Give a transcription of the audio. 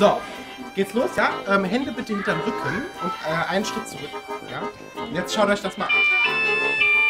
So, geht's los, ja? Hände bitte hinterm Rücken und einen Schritt zurück, ja? Und jetzt schaut euch das mal an.